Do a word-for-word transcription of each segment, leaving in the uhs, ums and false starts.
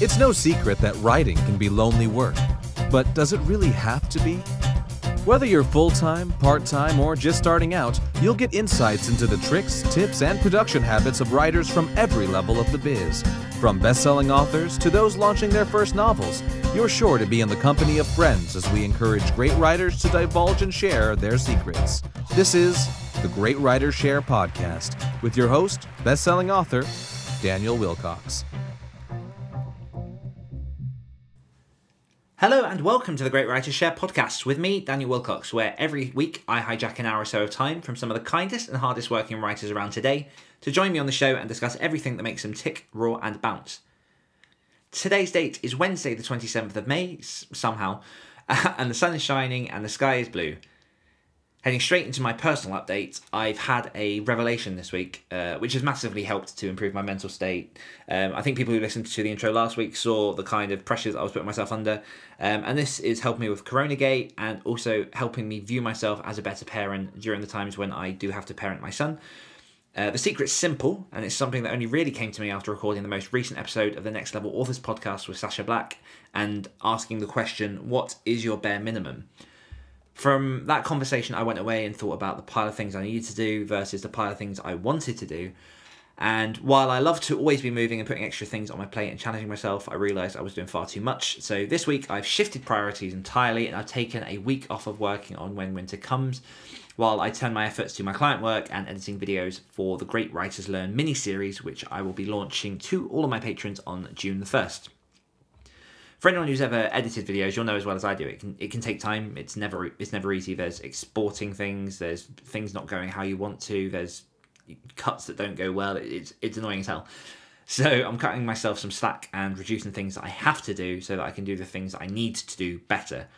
It's no secret that writing can be lonely work, but does it really have to be? Whether you're full-time, part-time, or just starting out, you'll get insights into the tricks, tips, and production habits of writers from every level of the biz. From best-selling authors to those launching their first novels, you're sure to be in the company of friends as we encourage great writers to divulge and share their secrets. This is the Great Writers Share podcast with your host, best-selling author, Daniel Willcocks. Hello and welcome to the Great Writers Share podcast with me, Daniel Willcocks, where every week I hijack an hour or so of time from some of the kindest and hardest working writers around today to join me on the show and discuss everything that makes them tick, roar and bounce. Today's date is Wednesday the twenty-seventh of May, somehow, and the sun is shining and the sky is blue. Heading straight into my personal update, I've had a revelation this week, uh, which has massively helped to improve my mental state. Um, I think people who listened to the intro last week saw the kind of pressures I was putting myself under, um, and this is helping me with Coronagate and also helping me view myself as a better parent during the times when I do have to parent my son. Uh, the secret's simple, and it's something that only really came to me after recording the most recent episode of the Next Level Authors podcast with Sasha Black and asking the question, what is your bare minimum? From that conversation, I went away and thought about the pile of things I needed to do versus the pile of things I wanted to do. And while I love to always be moving and putting extra things on my plate and challenging myself, I realised I was doing far too much. So this week, I've shifted priorities entirely and I've taken a week off of working on When Winter Comes, while I turn my efforts to my client work and editing videos for the Great Writers Learn mini-series, which I will be launching to all of my patrons on June the first. For anyone who's ever edited videos, you'll know as well as I do, it can it can take time. It's never it's never easy. There's exporting things. There's things not going how you want to. There's cuts that don't go well. It's it's annoying as hell. So I'm cutting myself some slack and reducing things that I have to do so that I can do the things I need to do better.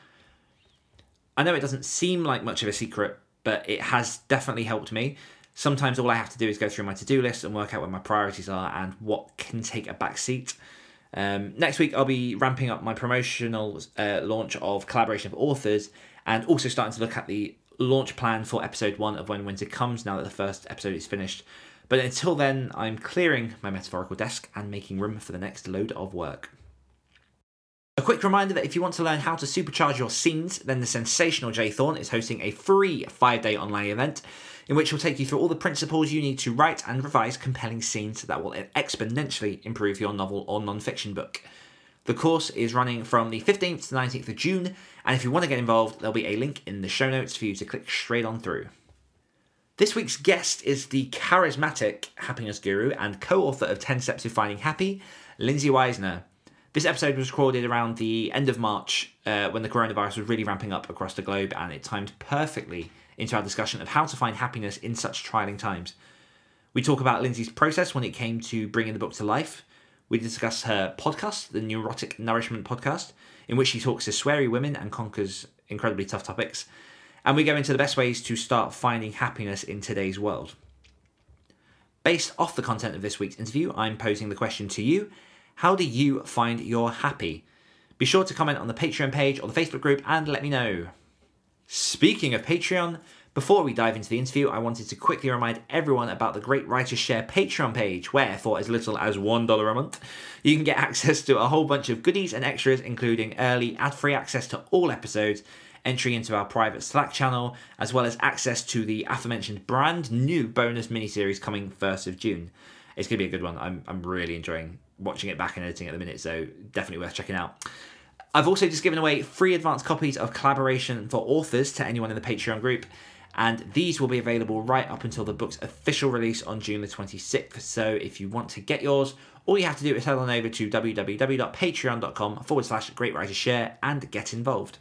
I know it doesn't seem like much of a secret, but it has definitely helped me. Sometimes all I have to do is go through my to-do list and work out where my priorities are and what can take a back seat. Um, next week, I'll be ramping up my promotional uh, launch of Collaboration of Authors and also starting to look at the launch plan for episode one of When Winter Comes now that the first episode is finished. But until then, I'm clearing my metaphorical desk and making room for the next load of work. A quick reminder that if you want to learn how to supercharge your scenes, then the sensational Jay Thorne is hosting a free five-day online event in which he'll take you through all the principles you need to write and revise compelling scenes that will exponentially improve your novel or non-fiction book. The course is running from the fifteenth to nineteenth of June, and if you want to get involved, there'll be a link in the show notes for you to click straight on through. This week's guest is the charismatic happiness guru and co-author of ten steps to Finding Happy, Lindsay Weisner. This episode was recorded around the end of March uh, when the coronavirus was really ramping up across the globe, and it timed perfectly into our discussion of how to find happiness in such trying times. We talk about Lindsay's process when it came to bringing the book to life. We discuss her podcast, the Neurotic Nourishment Podcast, in which she talks to sweary women and conquers incredibly tough topics. And we go into the best ways to start finding happiness in today's world. Based off the content of this week's interview, I'm posing the question to you. How do you find your happy? Be sure to comment on the Patreon page or the Facebook group and let me know. Speaking of Patreon, before we dive into the interview, I wanted to quickly remind everyone about the Great Writers Share Patreon page, where for as little as one dollar a month, you can get access to a whole bunch of goodies and extras, including early ad-free access to all episodes, entry into our private Slack channel, as well as access to the aforementioned brand new bonus miniseries coming first of June. It's going to be a good one. I'm, I'm really enjoying watching it back and editing at the minute, so definitely worth checking out. I've also just given away free advanced copies of Collaboration for Authors to anyone in the Patreon group, and these will be available right up until the book's official release on June the twenty-sixth, so if you want to get yours, all you have to do is head on over to www.patreon.com forward slash Great Writers Share and get involved.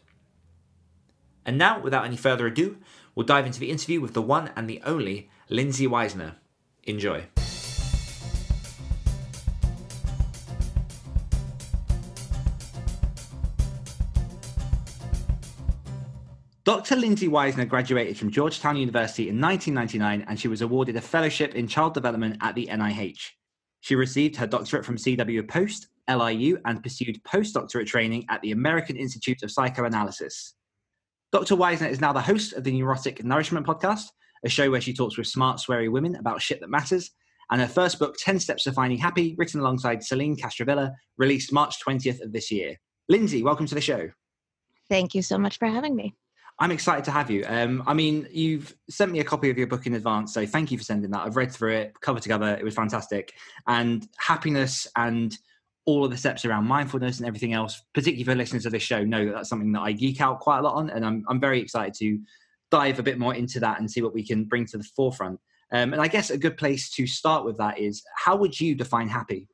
And now, without any further ado, we'll dive into the interview with the one and the only Lindsay Weisner. Enjoy. Doctor Lindsay Weisner graduated from Georgetown University in nineteen ninety-nine, and she was awarded a fellowship in child development at the N I H. She received her doctorate from C W Post, L I U, and pursued postdoctorate training at the American Institute of Psychoanalysis. Doctor Weisner is now the host of the Neurotic Nourishment Podcast, a show where she talks with smart, sweary women about shit that matters, and her first book, ten steps to Finding Happy, written alongside Celine Castrovilla, released March twentieth of this year. Lindsay, welcome to the show. Thank you so much for having me. I'm excited to have you. Um, I mean, you've sent me a copy of your book in advance, so thank you for sending that. I've read through it, cover to cover. It was fantastic. And happiness and all of the steps around mindfulness and everything else, particularly for listeners of this show, know that that's something that I geek out quite a lot on, and I'm, I'm very excited to dive a bit more into that and see what we can bring to the forefront. Um, and I guess a good place to start with that is, how would you define happy?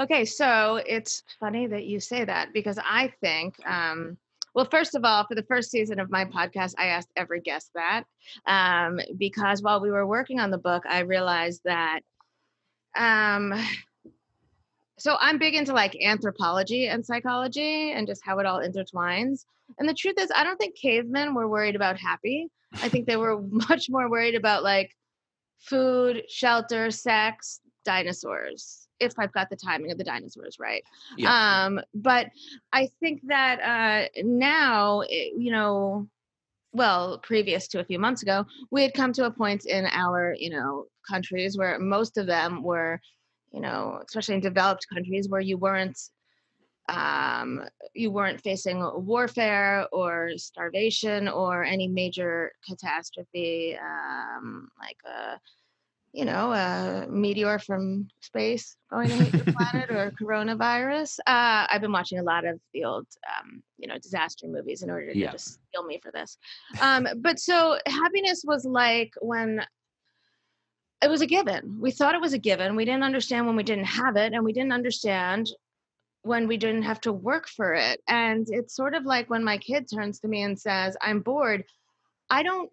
Okay, so it's funny that you say that, because I think, um, well, first of all, for the first season of my podcast, I asked every guest that, um, because while we were working on the book, I realized that, um, so I'm big into like anthropology and psychology and just how it all intertwines. And the truth is, I don't think cavemen were worried about happy. I think they were much more worried about like food, shelter, sex, dinosaurs, if I've got the timing of the dinosaurs right. Yeah. Um, but I think that uh, now, it, you know, well, previous to a few months ago, we had come to a point in our, you know, countries where most of them were, you know, especially in developed countries, where you weren't um, you weren't facing warfare or starvation or any major catastrophe, um, like a, you know, a meteor from space going to hit your planet or coronavirus. Uh, I've been watching a lot of the old, um, you know, disaster movies in order to yeah. just steal me for this. Um, but so happiness was like when. It was a given. We thought it was a given. We didn't understand when we didn't have it, and we didn't understand when we didn't have to work for it. And it's sort of like when my kid turns to me and says, I'm bored. I don't,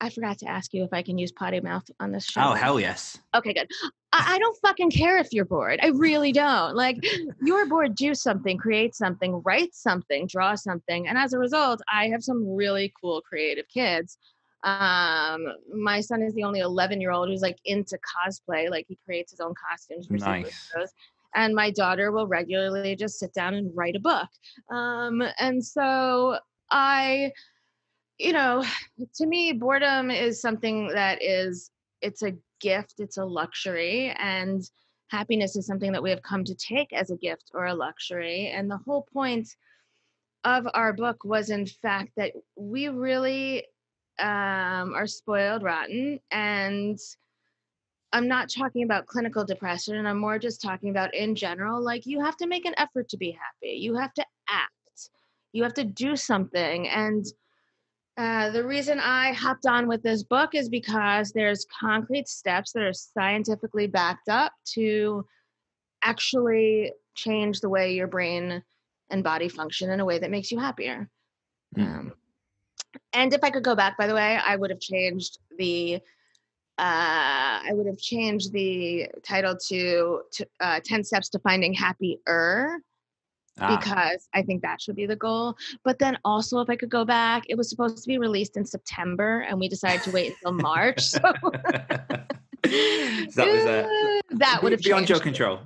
I forgot to ask you if I can use potty mouth on this show. Oh, hell yes. Okay, good. I, I don't fucking care if you're bored. I really don't. Like, you're bored, do something, create something, write something, draw something. And as a result, I have some really cool creative kids. Um, my son is the only eleven year old who's like into cosplay. Like, he creates his own costumes for superheroes. And my daughter will regularly just sit down and write a book. Um, and so I, you know, to me, boredom is something that is, it's a gift, it's a luxury, and happiness is something that we have come to take as a gift or a luxury. And the whole point of our book was, in fact, that we really Um, are spoiled rotten. And I'm not talking about clinical depression, and I'm more just talking about in general, like, you have to make an effort to be happy. You have to act. You have to do something. And uh, the reason I hopped on with this book is because there's concrete steps that are scientifically backed up to actually change the way your brain and body function in a way that makes you happier. Um, And if I could go back, by the way, I would have changed the, uh, I would have changed the title to, to uh, ten steps to Finding Happier, ah. because I think that should be the goal. But then also, if I could go back, it was supposed to be released in September, and we decided to wait until March. So that was a, that would have beyond changed. Your control.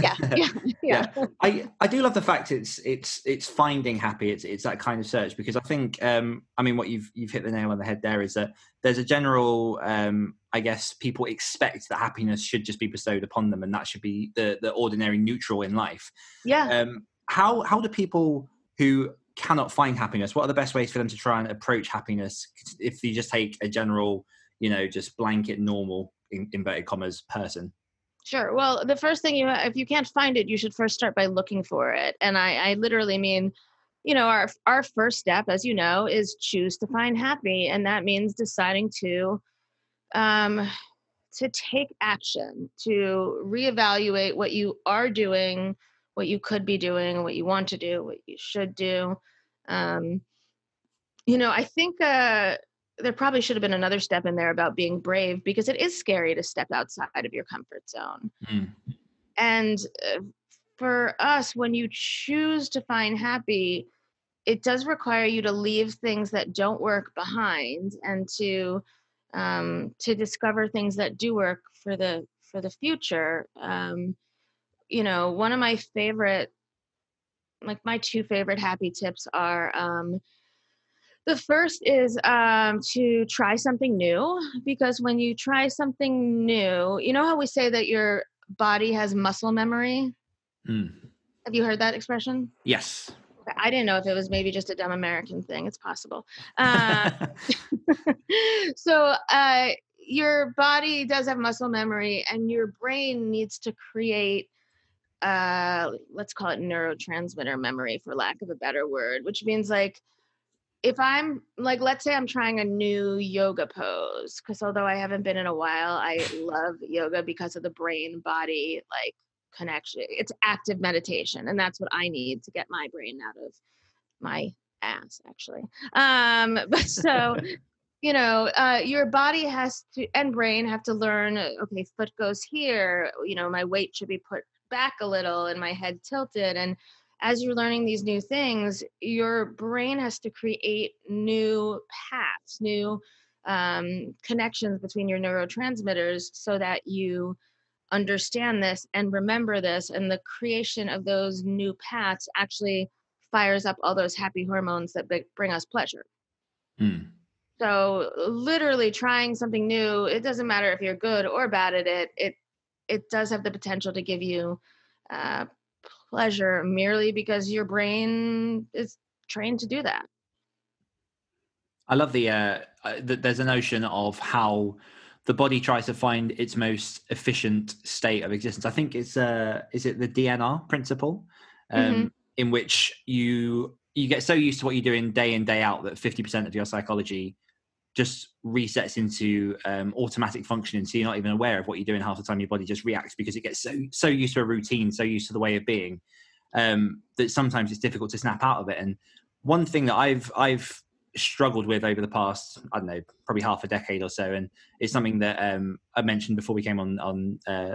Yeah, yeah, yeah. yeah. I, I do love the fact it's it's it's finding happy. It's it's that kind of search, because I think um I mean what you've you've hit the nail on the head there is that there's a general um I guess people expect that happiness should just be bestowed upon them, and that should be the the ordinary neutral in life. Yeah. Um. How how do people who cannot find happiness? What are the best ways for them to try and approach happiness if you just take a general, you know, just blanket normal in inverted commas person? Sure. Well, the first thing you, if you can't find it, you should first start by looking for it. And I, I literally mean, you know, our, our first step, as you know, is choose to find happy. And that means deciding to, um, to take action, to reevaluate what you are doing, what you could be doing, what you want to do, what you should do. Um, you know, I think, uh, there probably should have been another step in there about being brave, because it is scary to step outside of your comfort zone. Mm. And for us, when you choose to find happy, it does require you to leave things that don't work behind, and to, um, to discover things that do work for the, for the future. Um, you know, one of my favorite, like my two favorite happy tips are, um, The first is um, to try something new, because when you try something new, you know how we say that your body has muscle memory? Mm. Have you heard that expression? Yes. I didn't know if it was maybe just a dumb American thing. It's possible. Uh, so uh, your body does have muscle memory, and your brain needs to create, uh, let's call it neurotransmitter memory, for lack of a better word, which means like, if I'm like, let's say I'm trying a new yoga pose, because although I haven't been in a while, I love yoga because of the brain body, like connection. It's active meditation. And that's what I need to get my brain out of my ass, actually. Um, but so, you know, uh, your body has to, and brain have to learn, okay, foot goes here, you know, my weight should be put back a little and my head tilted. And as you're learning these new things, your brain has to create new paths, new um, connections between your neurotransmitters so that you understand this and remember this. And the creation of those new paths actually fires up all those happy hormones that bring us pleasure. Mm. So literally trying something new, it doesn't matter if you're good or bad at it, it, it does have the potential to give you uh, pleasure merely because your brain is trained to do that. I love the, uh, the, there's a notion of how the body tries to find its most efficient state of existence. I think it's, uh, is it the D N R principle, um, mm-hmm. in which you, you get so used to what you're doing day in, day out that fifty percent of your psychology just resets into um, automatic functioning. So you're not even aware of what you're doing half the time. Your body just reacts because it gets so so used to a routine, so used to the way of being, um, that sometimes it's difficult to snap out of it. And one thing that I've I've struggled with over the past, I don't know, probably half a decade or so, and it's something that um, I mentioned before we came on on uh,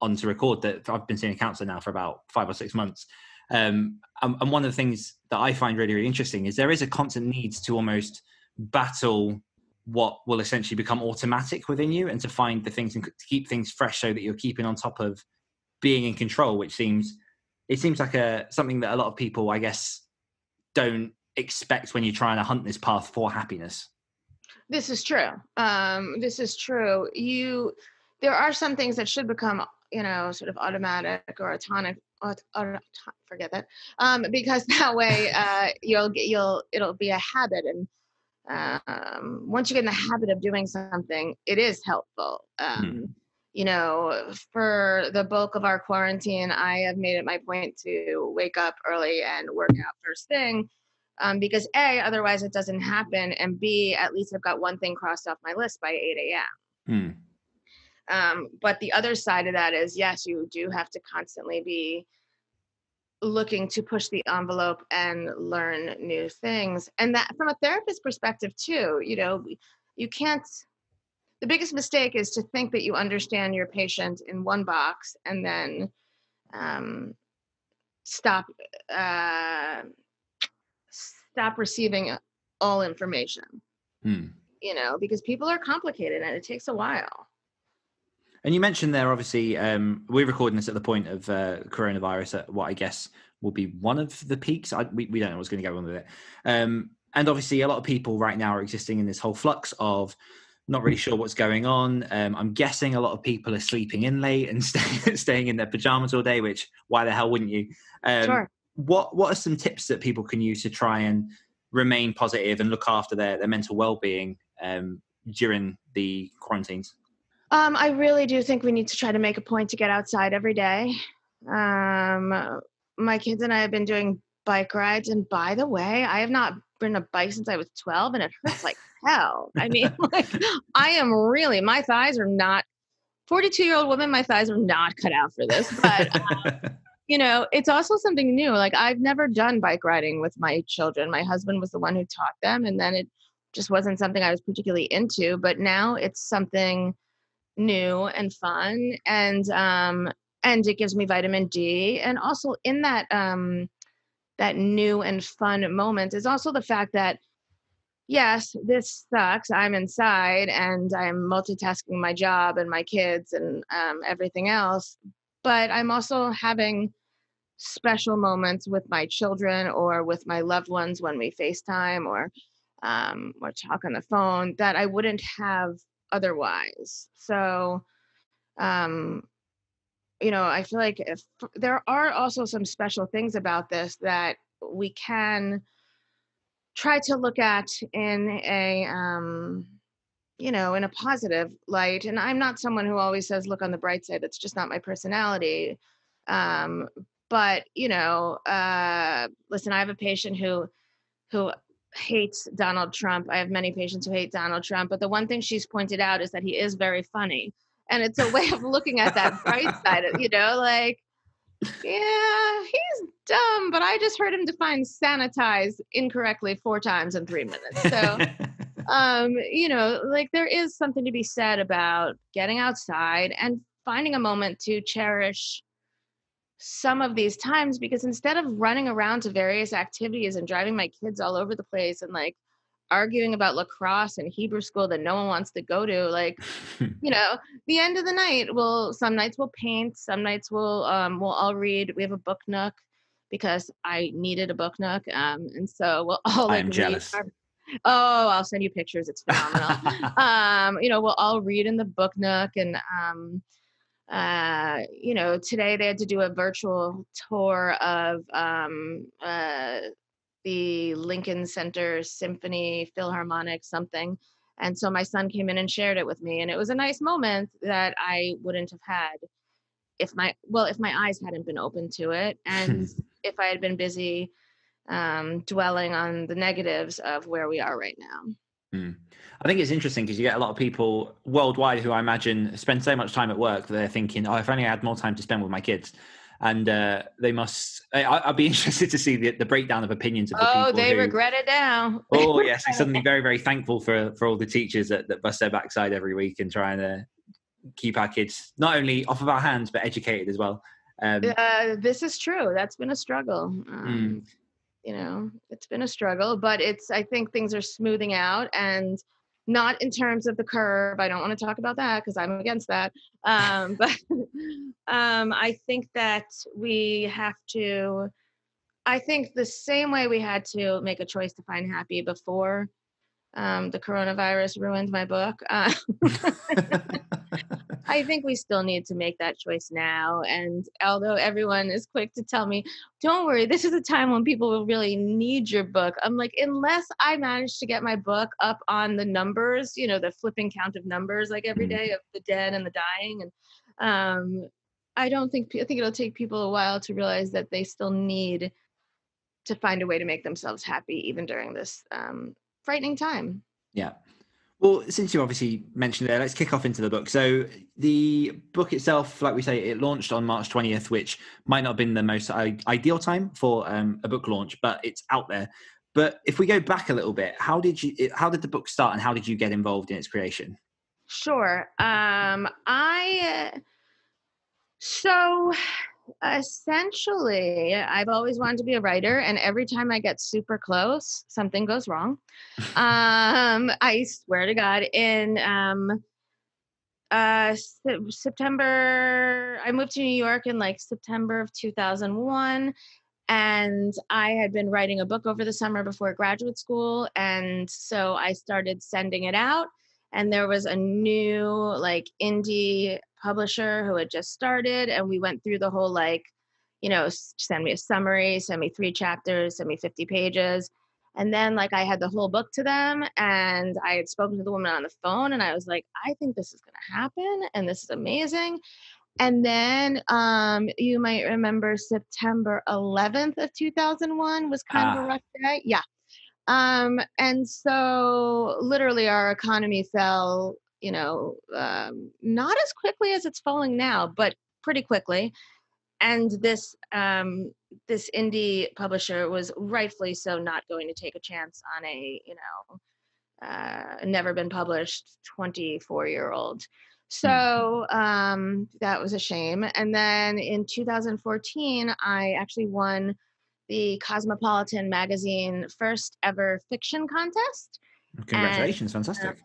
on to record, that I've been seeing a counsellor now for about five or six months. Um, and, and one of the things that I find really, really interesting is there is a constant need to almost battle what will essentially become automatic within you, and to find the things and to keep things fresh so that you're keeping on top of being in control, which seems, it seems like a, something that a lot of people, I guess, don't expect when you're trying to hunt this path for happiness. This is true. Um, this is true. You, there are some things that should become, you know, sort of automatic or autonomic, auto, auto, forget that. Um, because that way, uh, you'll get, you'll, it'll be a habit, and, Um, once you get in the habit of doing something, it is helpful. Um, mm-hmm. You know, for the bulk of our quarantine, I have made it my point to wake up early and work out first thing, um, because A, otherwise it doesn't happen, and B, at least I've got one thing crossed off my list by eight a.m. Mm. Um, but the other side of that is, yes, you do have to constantly be looking to push the envelope and learn new things. And that, from a therapist perspective too, you know, you can't, the biggest mistake is to think that you understand your patient in one box and then um, stop, uh, stop receiving all information, hmm. you know, because people are complicated and it takes a while. And you mentioned there, obviously, um, we're recording this at the point of uh, coronavirus at what I guess will be one of the peaks. I, we, we don't know what's going to go on with it. Um, and obviously, a lot of people right now are existing in this whole flux of not really sure what's going on. Um, I'm guessing a lot of people are sleeping in late and stay, staying in their pajamas all day, which why the hell wouldn't you? Um, sure. What What are some tips that people can use to try and remain positive and look after their, their mental well-being um, during the quarantines? Um, I really do think we need to try to make a point to get outside every day. Um, my kids and I have been doing bike rides. And by the way, I have not ridden a bike since I was twelve, and it hurts like hell. I mean, like, I am really, my thighs are not, forty-two-year-old woman, my thighs are not cut out for this. But, um, you know, it's also something new. Like, I've never done bike riding with my children. My husband was the one who taught them, and then it just wasn't something I was particularly into. But now it's something new and fun, and um and it gives me vitamin D. And also in that um that new and fun moment is also the fact that, yes, this sucks, I'm inside and I'm multitasking my job and my kids and um everything else, but I'm also having special moments with my children or with my loved ones when we FaceTime, or um, or talk on the phone that I wouldn't have otherwise. So, um, you know, I feel like if, there are also some special things about this that we can try to look at in a, um, you know, in a positive light. And I'm not someone who always says, look on the bright side. That's just not my personality. Um, but, you know, uh, listen, I have a patient who, who hates Donald Trump. I have many patients who hate Donald Trump, but the one thing she's pointed out is that he is very funny. And it's a way of looking at that bright side of, you know, like, yeah, he's dumb, but I just heard him define sanitize incorrectly four times in three minutes. So, um, you know, like there is something to be said about getting outside and finding a moment to cherish some of these times, because instead of running around to various activities and driving my kids all over the place and like arguing about lacrosse and Hebrew school that no one wants to go to, like, you know, the end of the night, we'll, some nights we'll paint, some nights we'll, um, we'll all read. We have a book nook because I needed a book nook. Um, and so we'll all, like, I'm jealous. Our, oh, I'll send you pictures. It's phenomenal. um, you know, we'll all read in the book nook, and, um, uh, you know, today they had to do a virtual tour of, um, uh, the Lincoln Center Symphony, Philharmonic, something. And so my son came in and shared it with me. And it was a nice moment that I wouldn't have had if my, well, if my eyes hadn't been open to it. And if I had been busy um, dwelling on the negatives of where we are right now. Mm. I think it's interesting because you get a lot of people worldwide who I imagine spend so much time at work that they're thinking, oh, if only I had more time to spend with my kids. And uh, they must, I, I'd be interested to see the, the breakdown of opinions of the people. Oh, they who, regret it now. Oh, yes. I'm suddenly very, very thankful for for all the teachers that, that bust their backside every week and trying to keep our kids not only off of our hands, but educated as well. Um, uh, this is true. That's been a struggle. Um, mm. You know, it's been a struggle, but it's, I think things are smoothing out, and not in terms of the curve. I don't want to talk about that because I'm against that. Um, but um, I think that we have to, I think the same way we had to make a choice to find happy before um, the coronavirus ruined my book. Uh, I think we still need to make that choice now. And although everyone is quick to tell me, don't worry, this is a time when people will really need your book. I'm like, unless I manage to get my book up on the numbers, you know, the flipping count of numbers, like every day of the dead and the dying. And um, I don't think, I think it'll take people a while to realize that they still need to find a way to make themselves happy, even during this um, frightening time. Yeah. Well, since you obviously mentioned there, let's kick off into the book. So the book itself, like we say, it launched on March twentieth, which might not have been the most ideal time for um, a book launch, but it's out there. But if we go back a little bit, how did you, how did the book start, and how did you get involved in its creation? Sure. Um, I, so essentially, I've always wanted to be a writer, and every time I get super close, something goes wrong. um, I swear to God, in um, uh, se- September, I moved to New York in like September of two thousand one, and I had been writing a book over the summer before graduate school, and so I started sending it out, and there was a new like indie publisher who had just started, and we went through the whole, like, you know, send me a summary, send me three chapters, send me fifty pages. And then, like, I had the whole book to them, and I had spoken to the woman on the phone, and I was like, I think this is going to happen, and this is amazing. And then um, you might remember September eleventh of two thousand one was kind ah. of a rough day. Yeah. Um, and so literally our economy fell, you know, um, not as quickly as it's falling now, but pretty quickly. And this, um, this indie publisher was rightfully so not going to take a chance on a, you know, uh, never been published twenty-four year old. So, um, that was a shame. And then in two thousand fourteen, I actually won the Cosmopolitan Magazine first ever fiction contest. Congratulations. And, fantastic. Um,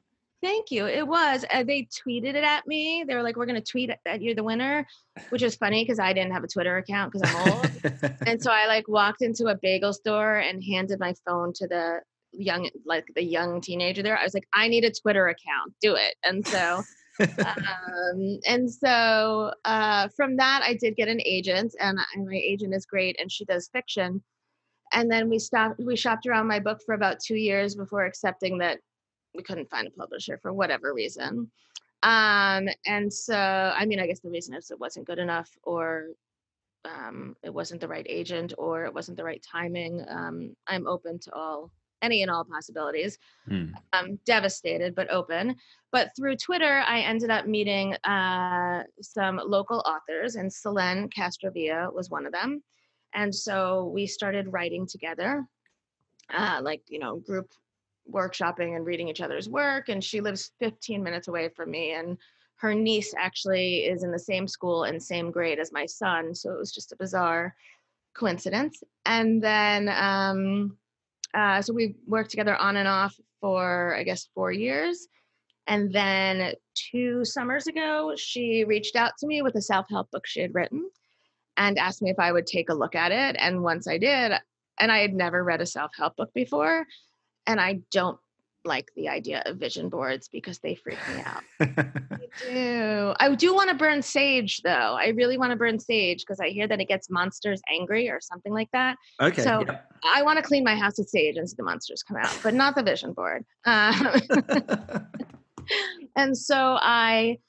Thank you. It was. Uh, they tweeted it at me. They were like, we're going to tweet that you're the winner, which was funny because I didn't have a Twitter account because I'm old. And so I like walked into a bagel store and handed my phone to the young, like the young teenager there, I was like, I need a Twitter account, do it. And so, um, and so, uh, from that I did get an agent, and my agent is great, and she does fiction. And then we stopped, we shopped around my book for about two years before accepting that we couldn't find a publisher for whatever reason. Um, and so, I mean, I guess the reason is it wasn't good enough, or, um, it wasn't the right agent, or it wasn't the right timing. Um, I'm open to all, any and all possibilities. Mm. I'm devastated, but open. But through Twitter, I ended up meeting, uh, some local authors, and Celine Castrovilla was one of them. And so we started writing together, uh, like, you know, group workshopping and reading each other's work. And she lives fifteen minutes away from me. And her niece actually is in the same school and same grade as my son. So it was just a bizarre coincidence. And then, um, uh, so we worked together on and off for, I guess, four years. And then two summers ago, she reached out to me with a self-help book she had written, and asked me if I would take a look at it. And once I did, and I had never read a self-help book before, and I don't like the idea of vision boards because they freak me out. I do. I do want to burn sage, though. I really want to burn sage because I hear that it gets monsters angry or something like that. Okay. So yeah. I want to clean my house with sage and see the monsters come out, but not the vision board. Um, and so I...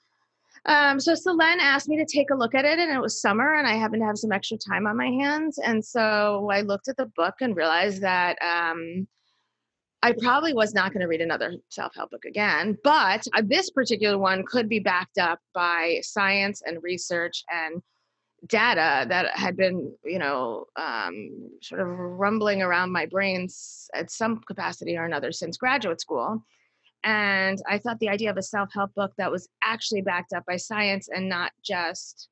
Um, so Celine asked me to take a look at it, and it was summer and I happened to have some extra time on my hands. And so I looked at the book and realized that, um, I probably was not going to read another self-help book again, but uh, this particular one could be backed up by science and research and data that had been, you know, um, sort of rumbling around my brains at some capacity or another since graduate school. And I thought the idea of a self-help book that was actually backed up by science and not just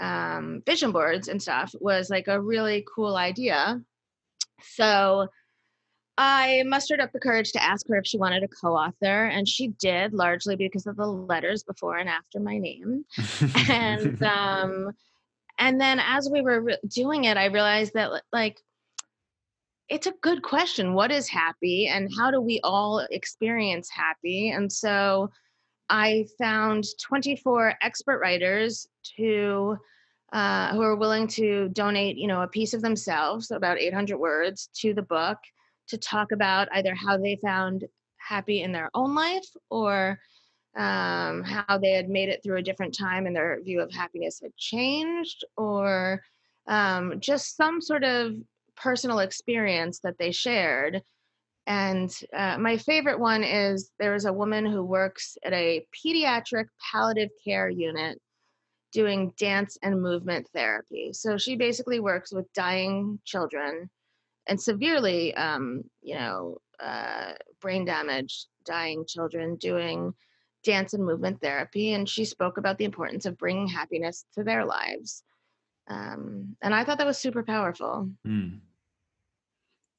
um, vision boards and stuff was like a really cool idea. So I mustered up the courage to ask her if she wanted a co-author, and she did, largely because of the letters before and after my name. and um, and then as we were re- doing it, I realized that like, it's a good question. What is happy, and how do we all experience happy? And so I found twenty-four expert writers who, uh, who are willing to donate, you know, a piece of themselves, so about eight hundred words, to the book to talk about either how they found happy in their own life, or um, how they had made it through a different time and their view of happiness had changed, or um, just some sort of personal experience that they shared. And uh, my favorite one is, there is a woman who works at a pediatric palliative care unit doing dance and movement therapy. So she basically works with dying children and severely, um, you know, uh, brain damaged, dying children, doing dance and movement therapy. And she spoke about the importance of bringing happiness to their lives. Um, and I thought that was super powerful. Mm.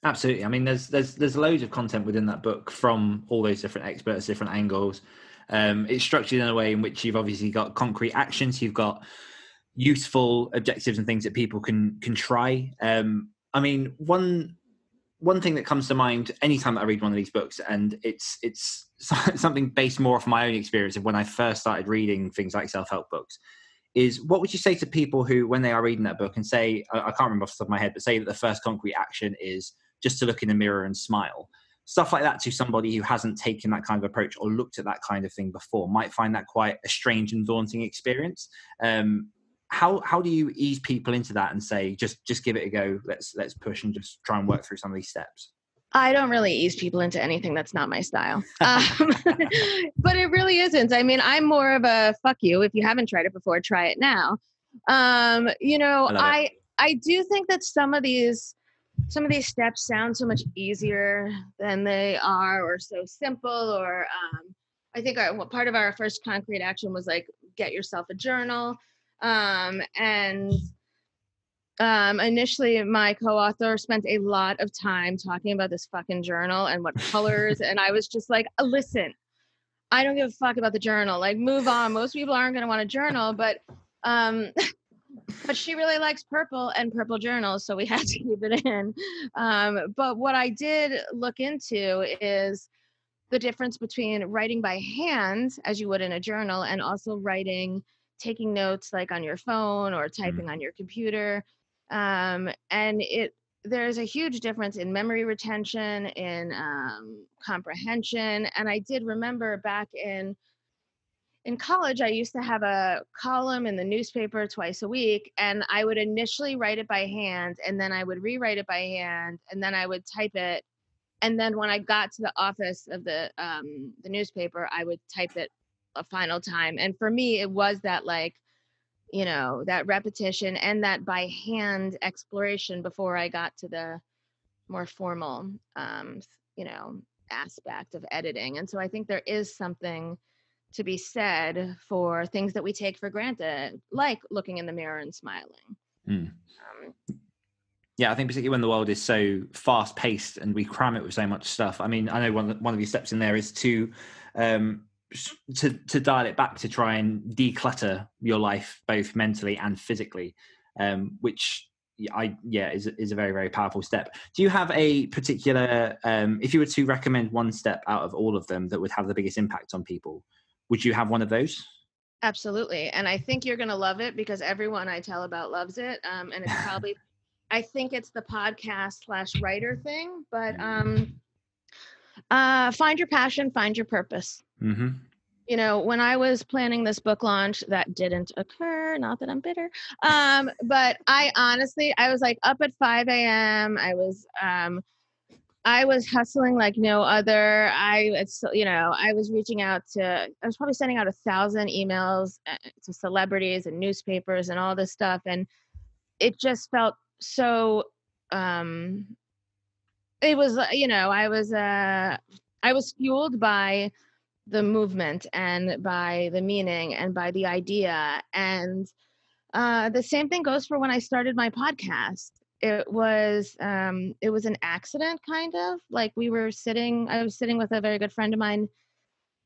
Absolutely. I mean, there's, there's, there's loads of content within that book from all those different experts, different angles. Um, it's structured in a way in which you've obviously got concrete actions. You've got useful objectives and things that people can, can try. Um, I mean, one, one thing that comes to mind anytime I read one of these books, and it's, it's something based more off my own experience of when I first started reading things like self-help books, is what would you say to people who, when they are reading that book and say, I can't remember off the top of my head, but say that the first concrete action is just to look in the mirror and smile. Stuff like that to somebody who hasn't taken that kind of approach or looked at that kind of thing before might find that quite a strange and daunting experience. Um, how how do you ease people into that and say, just just give it a go, let's let's push and just try and work through some of these steps? I don't really ease people into anything. That's not my style. Um, but it really isn't. I mean, I'm more of a fuck you. If you haven't tried it before, try it now. Um, you know, I, I, I do think that some of these, some of these steps sound so much easier than they are, or so simple, or um, I think our, well, part of our first concrete action was like, get yourself a journal. Um, and Um, initially my co-author spent a lot of time talking about this fucking journal and what colors. And I was just like, listen, I don't give a fuck about the journal. Like, move on. Most people aren't going to want a journal, but, um, But she really likes purple and purple journals, so we had to keep it in. Um, but what I did look into is the difference between writing by hand, as you would in a journal, and also writing, taking notes like on your phone or typing mm. on your computer. Um, and it there's a huge difference in memory retention, in um, comprehension. And I did remember back in In college, I used to have a column in the newspaper twice a week, and I would initially write it by hand, and then I would rewrite it by hand, and then I would type it. And then when I got to the office of the um, the newspaper, I would type it a final time. And for me, it was that, like, you know, that repetition and that by hand exploration before I got to the more formal, um, you know, aspect of editing. And so I think there is something to be said for things that we take for granted, like looking in the mirror and smiling. Mm. Um, yeah, I think particularly when the world is so fast paced and we cram it with so much stuff. I mean, I know one, one of your steps in there is to, um, to, to dial it back, to try and declutter your life, both mentally and physically, um, which I, yeah, is, is a very, very powerful step. Do you have a particular, um, if you were to recommend one step out of all of them that would have the biggest impact on people, would you have one of those? Absolutely. And I think you're going to love it because everyone I tell about loves it. Um, and it's probably, I think it's the podcast slash writer thing, but um, uh, find your passion, find your purpose. Mm-hmm. You know, when I was planning this book launch, that didn't occur, not that I'm bitter. Um, but I honestly, I was like up at five a.m. I was, um, I was hustling like no other. I, it's, you know, I was reaching out to, I was probably sending out a thousand emails to celebrities and newspapers and all this stuff. And it just felt so, um, it was, you know, I was, uh, I was fueled by the movement and by the meaning and by the idea. And, uh, the same thing goes for when I started my podcast. It was, um, it was an accident, kind of like we were sitting, I was sitting with a very good friend of mine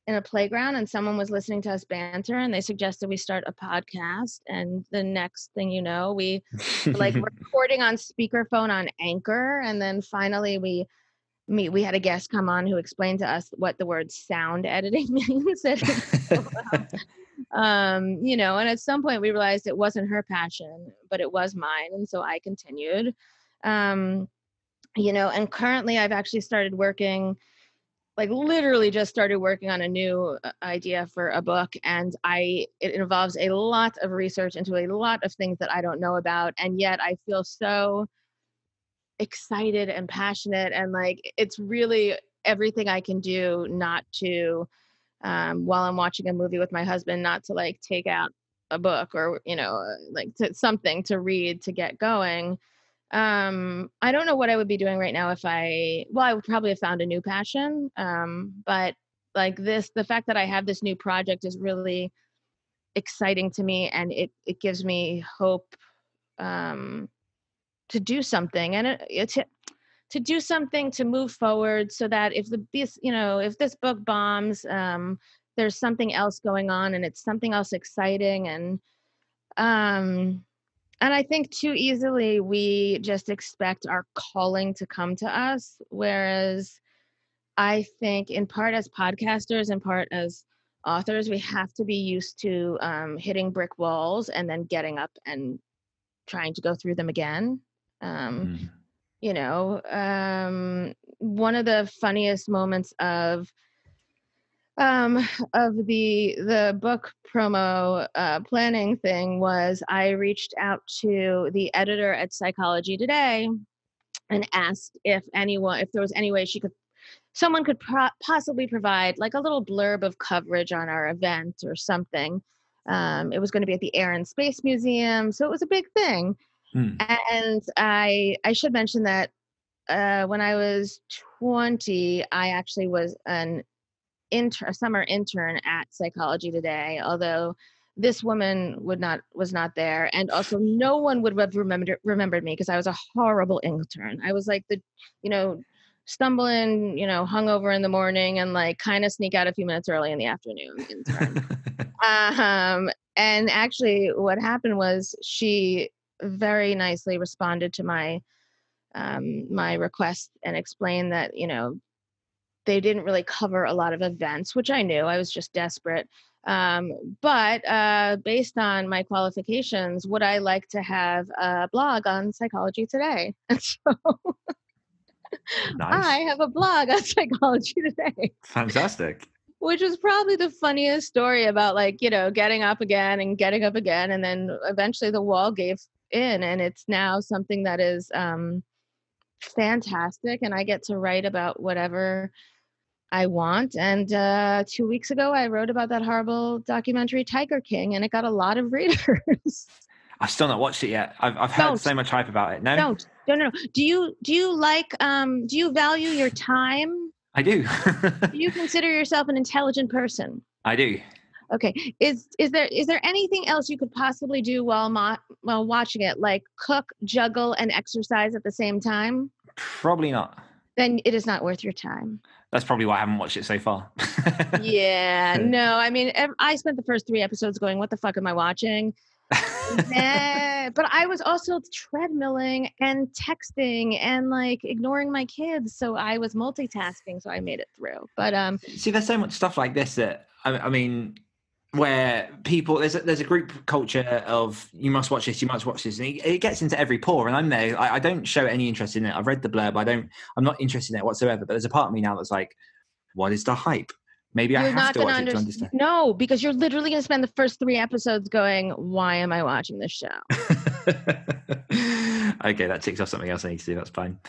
in a playground, and someone was listening to us banter, and they suggested we start a podcast. And the next thing you know, we were like recording on speakerphone on Anchor. And then finally we meet, we had a guest come on who explained to us what the word sound editing means. Um, you know, and at some point we realized it wasn't her passion, but it was mine. And so I continued, um, you know, and currently I've actually started working, like literally just started working on a new idea for a book. And I, it involves a lot of research into a lot of things that I don't know about. And yet I feel so excited and passionate, and like, it's really everything I can do not to, um, while I'm watching a movie with my husband, not to like take out a book or, you know, like to, something to read, to get going. Um, I don't know what I would be doing right now if I, well, I would probably have found a new passion. Um, but like this, the fact that I have this new project is really exciting to me, and it, it gives me hope, um, to do something. And it, it's, to do something to move forward, so that if the, you know, if this book bombs, um, there's something else going on, and it's something else exciting. And, um, and I think too easily we just expect our calling to come to us. Whereas I think in part as podcasters, in part as authors, we have to be used to, um, hitting brick walls and then getting up and trying to go through them again. Um, mm. You know, um, one of the funniest moments of um, of the the book promo uh, planning thing was I reached out to the editor at Psychology Today and asked if anyone, if there was any way she could, someone could pro- possibly provide like a little blurb of coverage on our event or something. Um, it was going to be at the Air and Space Museum, so it was a big thing. Mm. And I I should mention that uh, when I was twenty, I actually was an intern, a summer intern at Psychology Today, although this woman would not was not there. And also no one would have remembered, remembered me because I was a horrible intern. I was like the, you know, stumbling, you know, hungover in the morning and like kind of sneak out a few minutes early in the afternoon intern. um, And actually what happened was she very nicely responded to my um, my request and explained that, you know, they didn't really cover a lot of events, which I knew. I was just desperate. Um, but uh, based on my qualifications, would I like to have a blog on Psychology Today? And so nice. I have a blog on Psychology Today. Fantastic. Which was probably the funniest story about, like, you know, getting up again and getting up again. And then eventually the wall gave in, and it's now something that is um, fantastic. And I get to write about whatever I want. And uh, two weeks ago, I wrote about that horrible documentary Tiger King, and it got a lot of readers. I've still not watched it yet. I've, I've heard so much hype about it. No, don't. no, no. Do you do you like? Um, do you value your time? I do. Do you consider yourself an intelligent person? I do. Okay. Is is there is there anything else you could possibly do while mo- while watching it, like cook, juggle, and exercise at the same time? Probably not. Then it is not worth your time. That's probably why I haven't watched it so far. Yeah. No, I mean, I spent the first three episodes going, what the fuck am I watching? Then, but I was also treadmilling and texting and like ignoring my kids. So I was multitasking. So I made it through. But um, see, there's so much stuff like this that, I, I mean, where people, there's a, there's a group culture of you must watch this, you must watch this, and it, it gets into every pore. And I'm there, I, I don't show any interest in it. I've read the blurb, I don't, I'm not interested in it whatsoever. But there's a part of me now that's like, what is the hype? Maybe you're I have to watch under- it to understand. No, because you're literally going to spend the first three episodes going, why am I watching this show? Okay, that ticks off something else I need to do. That's fine.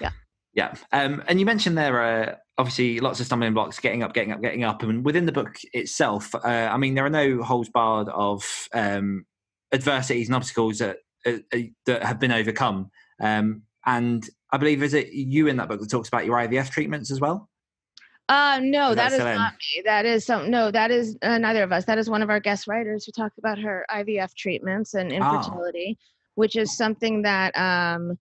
Yeah. Yeah. Um, and you mentioned there are uh, obviously lots of stumbling blocks, getting up, getting up, getting up. And within the book itself, uh, I mean, there are no holes barred of um, adversities and obstacles that, uh, uh, that have been overcome. Um, and I believe, is it you in that book that talks about your I V F treatments as well? Uh, no, that is not me. That is some, no, that is uh, neither of us. That is one of our guest writers who talked about her I V F treatments and infertility, oh. which is something that, um,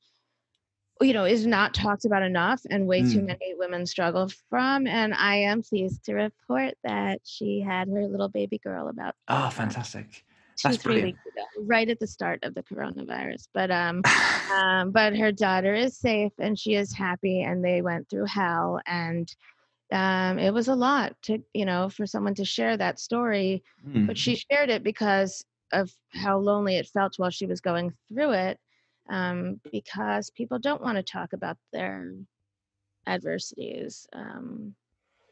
you know, is not talked about enough and way mm. too many women struggle from. And I am pleased to report that she had her little baby girl about Oh, fantastic. Two, That's three brilliant. Weeks ago, right at the start of the coronavirus. But um, um, but her daughter is safe and she is happy, and they went through hell, and Um, it was a lot to, you know, for someone to share that story, mm. but she shared it because of how lonely it felt while she was going through it. Um, because people don't want to talk about their adversities. Um,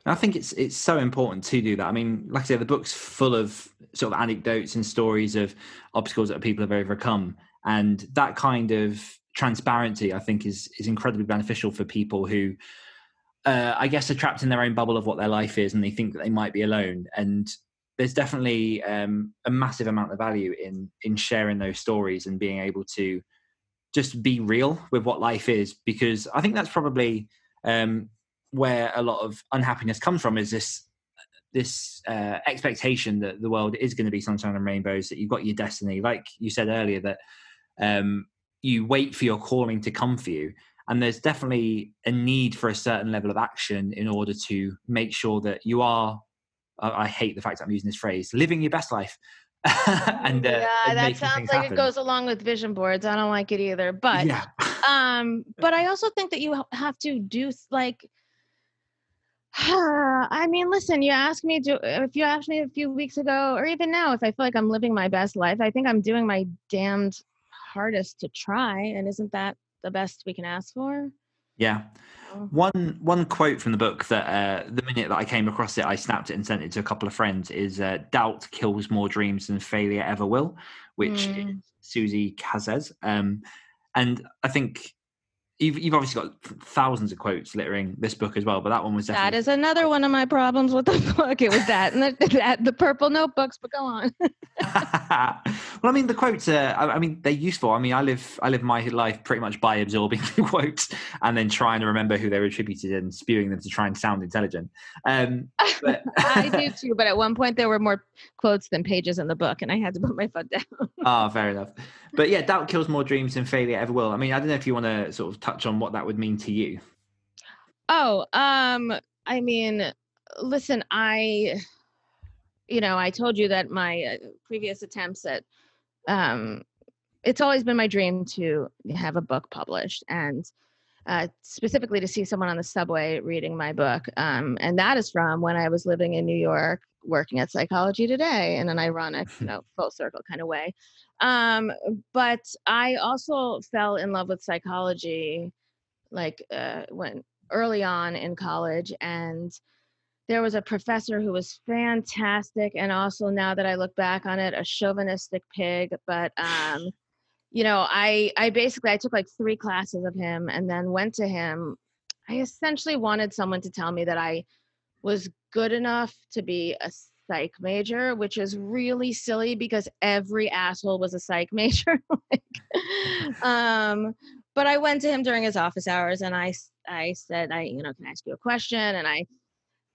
I think it's, it's so important to do that. I mean, like I said, the book's full of sort of anecdotes and stories of obstacles that people have overcome. And that kind of transparency, I think, is, is incredibly beneficial for people who, Uh, I guess, are trapped in their own bubble of what their life is, and they think that they might be alone. And there's definitely um, a massive amount of value in in sharing those stories and being able to just be real with what life is, because I think that's probably um, where a lot of unhappiness comes from, is this this uh, expectation that the world is going to be sunshine and rainbows, that you've got your destiny. Like you said earlier, that um, you wait for your calling to come for you. And there's definitely a need for a certain level of action in order to make sure that you are, I hate the fact that I'm using this phrase, living your best life. and, uh, yeah, and that sounds like happen. It goes along with vision boards. I don't like it either. But, yeah. um, but I also think that you have to do, like, I mean, listen, you asked me to, if you asked me a few weeks ago, or even now, if I feel like I'm living my best life, I think I'm doing my damned hardest to try. And isn't that the best we can ask for? Yeah. One one quote from the book that uh, the minute that I came across it, I snapped it and sent it to a couple of friends, is uh, doubt kills more dreams than failure ever will, which mm. is Susie Cazes. Um, and I think you've, you've obviously got thousands of quotes littering this book as well, but that one was definitely... That is another one of my problems with the book. It was that and the, that, the purple notebooks, but go on. Well, I mean, the quotes, uh, I, I mean, they're useful. I mean, I live I live my life pretty much by absorbing quotes and then trying to remember who they were attributed and spewing them to try and sound intelligent. Um, but... I do too, but at one point there were more quotes than pages in the book, and I had to put my foot down. Ah, oh, fair enough. But yeah, doubt kills more dreams than failure ever will. I mean, I don't know if you want to sort of touch on what that would mean to you. Oh, um, I mean, listen, I... you know, I told you that my previous attempts at, um, it's always been my dream to have a book published, and uh, specifically to see someone on the subway reading my book. Um, and that is from when I was living in New York, working at Psychology Today, in an ironic, you know, full circle kind of way. Um, but I also fell in love with psychology, like uh, when early on in college, and there was a professor who was fantastic. And also, now that I look back on it, a chauvinistic pig. But, um, you know, I, I basically, I took like three classes of him and then went to him. I essentially wanted someone to tell me that I was good enough to be a psych major, which is really silly because every asshole was a psych major. like, um, but I went to him during his office hours and I, I said, I, you know, can I ask you a question? And I,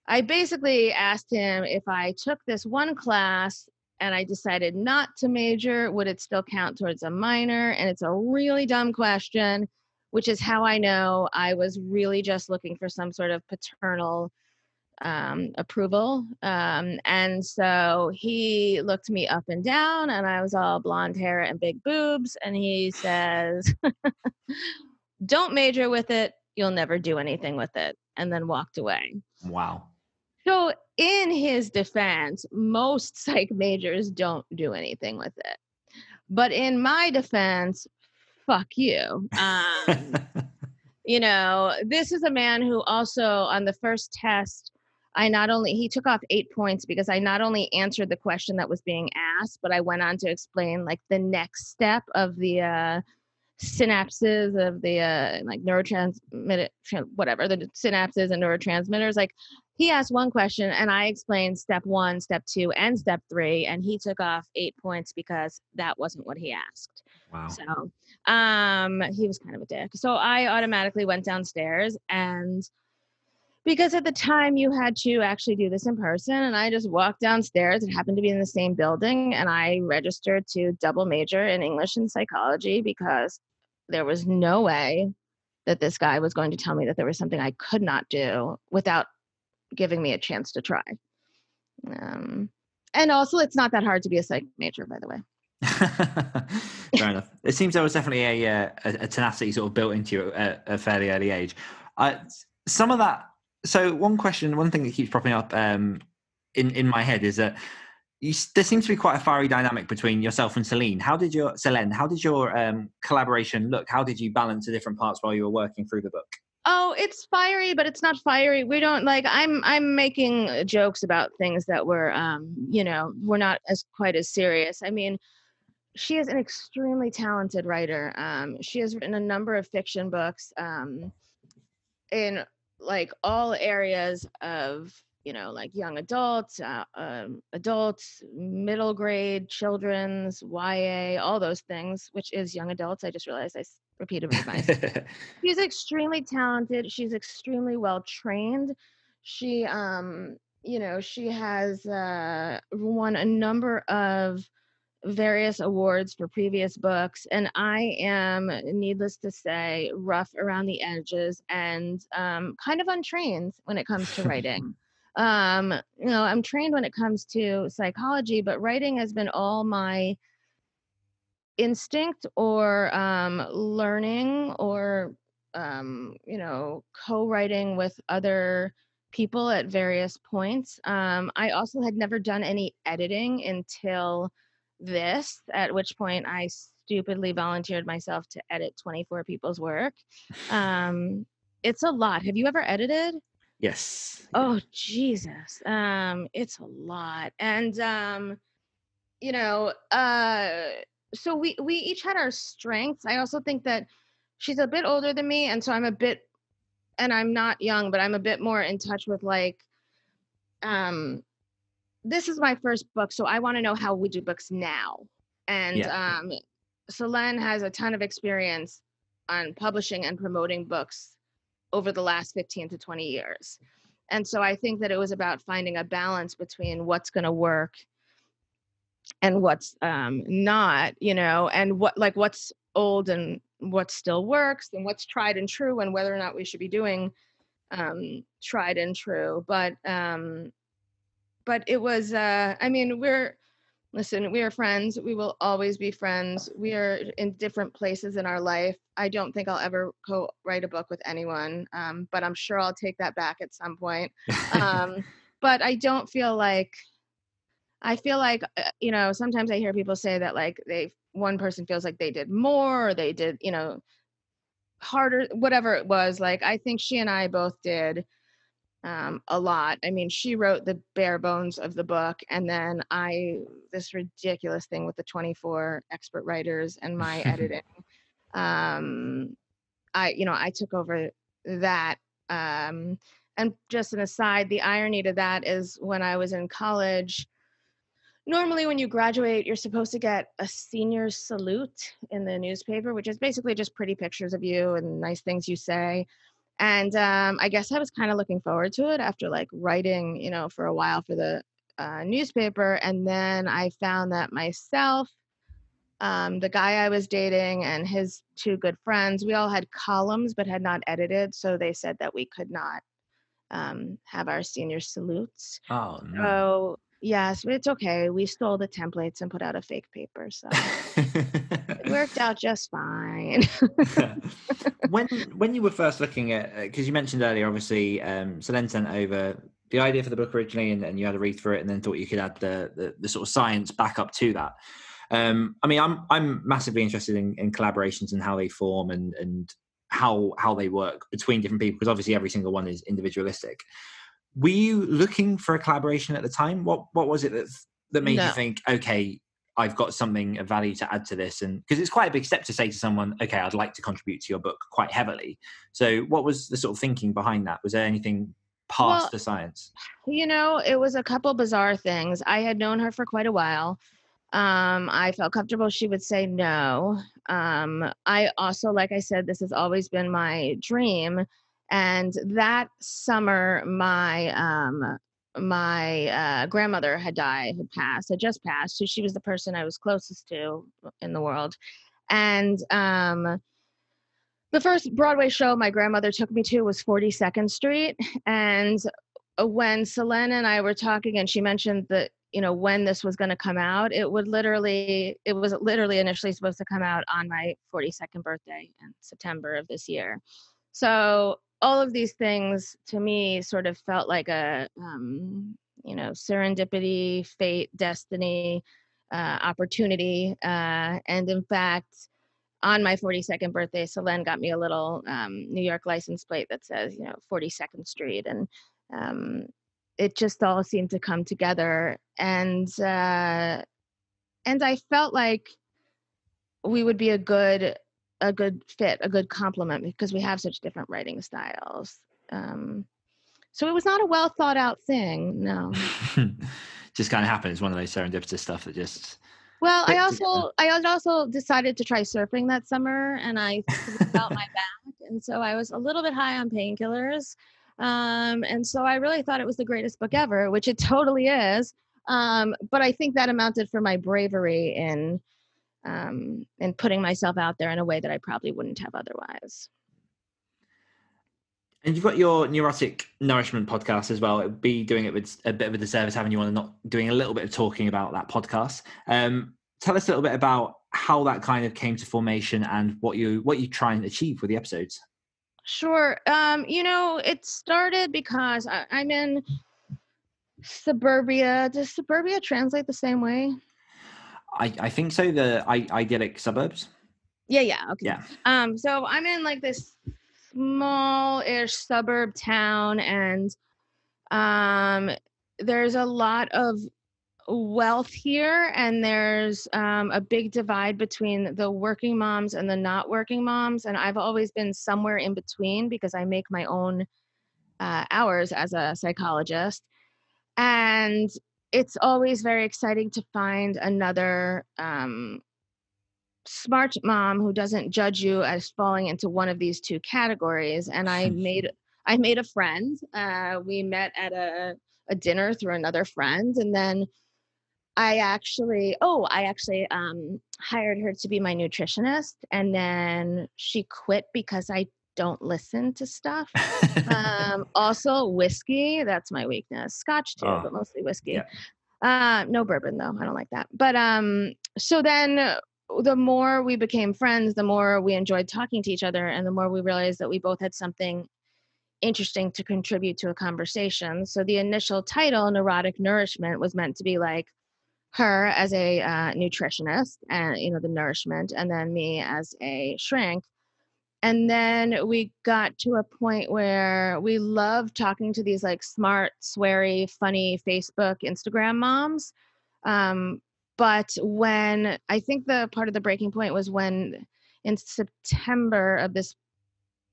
I basically asked him, if I took this one class and I decided not to major, would it still count towards a minor? And it's a really dumb question, which is how I know I was really just looking for some sort of paternal um, approval. Um, and so he looked me up and down, and I was all blonde hair and big boobs. And he says, don't major with it. You'll never do anything with it. And then walked away. Wow. So in his defense, most psych majors don't do anything with it. But in my defense, fuck you. Um, you know, this is a man who also on the first test, I not only, he took off eight points because I not only answered the question that was being asked, but I went on to explain like the next step of the uh, synapses of the uh, like neurotransmitter, whatever, the synapses and neurotransmitters. Like, he asked one question and I explained step one, step two, and step three. And he took off eight points because that wasn't what he asked. Wow. So um, he was kind of a dick. So I automatically went downstairs, and because at the time you had to actually do this in person, and I just walked downstairs. It happened to be in the same building, and I registered to double major in English and psychology because there was no way that this guy was going to tell me that there was something I could not do without giving me a chance to try. Um, and also, it's not that hard to be a psych major, by the way. Fair enough. It seems there was definitely a, a, a tenacity sort of built into you at a fairly early age. I, some of that. So one question, one thing that keeps popping up um, in, in my head is that You, there seems to be quite a fiery dynamic between yourself and Celine. How did your Celine? How did your um, collaboration look? How did you balance the different parts while you were working through the book? Oh, it's fiery, but it's not fiery. We don't like. I'm I'm making jokes about things that were, um, you know, were not as quite as serious. I mean, she is an extremely talented writer. Um, she has written a number of fiction books um, in like all areas of, you know, like young adults, uh, um, adults, middle grade, children's, Y A, all those things, which is young adults. I just realized I repeated myself. She's extremely talented. She's extremely well trained. She, um, you know, she has uh, won a number of various awards for previous books. And I am, needless to say, rough around the edges and um, kind of untrained when it comes to writing. Um, you know, I'm trained when it comes to psychology, but writing has been all my instinct or, um, learning or, um, you know, co-writing with other people at various points. Um, I also had never done any editing until this, at which point I stupidly volunteered myself to edit twenty-four people's work. Um, it's a lot. Have you ever edited? Yes. Oh, Jesus. Um, it's a lot. And, um, you know, uh, so we, we each had our strengths. I also think that she's a bit older than me. And so I'm a bit, and I'm not young, but I'm a bit more in touch with like, um, this is my first book. So I want to know how we do books now. And, yeah. um, Celine has a ton of experience on publishing and promoting books over the last fifteen to twenty years. And so I think that it was about finding a balance between what's going to work and what's um, not, you know, and what, like what's old and what still works and what's tried and true and whether or not we should be doing um, tried and true. But um, but it was, uh, I mean, we're, listen, we are friends. We will always be friends. We are in different places in our life. I don't think I'll ever co-write a book with anyone, um, but I'm sure I'll take that back at some point. Um, but I don't feel like, I feel like, you know, sometimes I hear people say that like they, one person feels like they did more, or they did, you know, harder, whatever it was. Like, I think she and I both did um, a lot. I mean, she wrote the bare bones of the book. And then I, this ridiculous thing with the twenty-four expert writers and my editing, um, I, you know, I took over that. Um, and just an aside, the irony to that is when I was in college, normally when you graduate, you're supposed to get a senior salute in the newspaper, which is basically just pretty pictures of you and nice things you say. And um, I guess I was kind of looking forward to it after like writing, you know, for a while for the uh, newspaper. And then I found that myself, um, the guy I was dating and his two good friends, we all had columns but had not edited. So they said that we could not um, have our senior salutes. Oh, no. So, yes, but it's okay. We stole the templates and put out a fake paper, so it worked out just fine. When when you were first looking at, because you mentioned earlier, obviously, um, Celine sent over the idea for the book originally, and, and you had a read through it, and then thought you could add the the, the sort of science back up to that. Um, I mean, I'm I'm massively interested in, in collaborations and how they form and and how how they work between different people, because obviously every single one is individualistic. Were you looking for a collaboration at the time? What what was it that that made no. you think, okay, I've got something of value to add to this? And because it's quite a big step to say to someone, okay, I'd like to contribute to your book quite heavily. So what was the sort of thinking behind that? Was there anything past well, the science? You know, it was a couple bizarre things. I had known her for quite a while. Um, I felt comfortable she would say no. Um, I also, like I said, this has always been my dream. And that summer, my um, my uh, grandmother had died, had passed, had just passed. So she was the person I was closest to in the world. And um, the first Broadway show my grandmother took me to was forty-second Street. And when Celine and I were talking, and she mentioned that, you know, when this was going to come out, it would literally, it was literally initially supposed to come out on my forty-second birthday in September of this year. So all of these things to me sort of felt like a, um, you know, serendipity, fate, destiny, uh, opportunity. Uh, and in fact, on my forty-second birthday, Celine got me a little um, New York license plate that says, you know, forty-second Street. And um, it just all seemed to come together. And, uh, and I felt like we would be a good a good fit, a good complement, because we have such different writing styles. Um, so it was not a well thought out thing. No. Just kind of happened. It's one of those serendipitous stuff that just. Well, I also, together. I also decided to try surfing that summer, and I felt my back. And so I was a little bit high on painkillers. Um, and so I really thought it was the greatest book ever, which it totally is. Um, but I think that amounted for my bravery in, um, and putting myself out there in a way that I probably wouldn't have otherwise. And you've got your Neurotic Nourishment podcast as well. It'd be doing it with a bit of a disservice having you on and not doing a little bit of talking about that podcast. Um, tell us a little bit about how that kind of came to formation and what you, what you try and achieve with the episodes. Sure. Um, you know, it started because I, I'm in suburbia. Does suburbia translate the same way? I, I think so. The I, idyllic suburbs. Yeah. Yeah. Okay. Yeah. Um, so I'm in like this small-ish suburb town, and um, there's a lot of wealth here, and there's um, a big divide between the working moms and the not working moms. And I've always been somewhere in between because I make my own uh, hours as a psychologist. And it's always very exciting to find another um, smart mom who doesn't judge you as falling into one of these two categories. And I made I made a friend. Uh, we met at a, a dinner through another friend. And then I actually, oh, I actually um, hired her to be my nutritionist. And then she quit because I don't listen to stuff. um, also whiskey. That's my weakness. Scotch too, oh, but mostly whiskey. Yeah. Uh, no bourbon though. I don't like that. But um, so then the more we became friends, the more we enjoyed talking to each other. And the more we realized that we both had something interesting to contribute to a conversation. So the initial title, Neurotic Nourishment, was meant to be like her as a uh, nutritionist and, you know, the nourishment, and then me as a shrink. And then we got to a point where we loved talking to these like smart, sweary, funny Facebook, Instagram moms. Um, but when I think the part of the breaking point was when in September of this,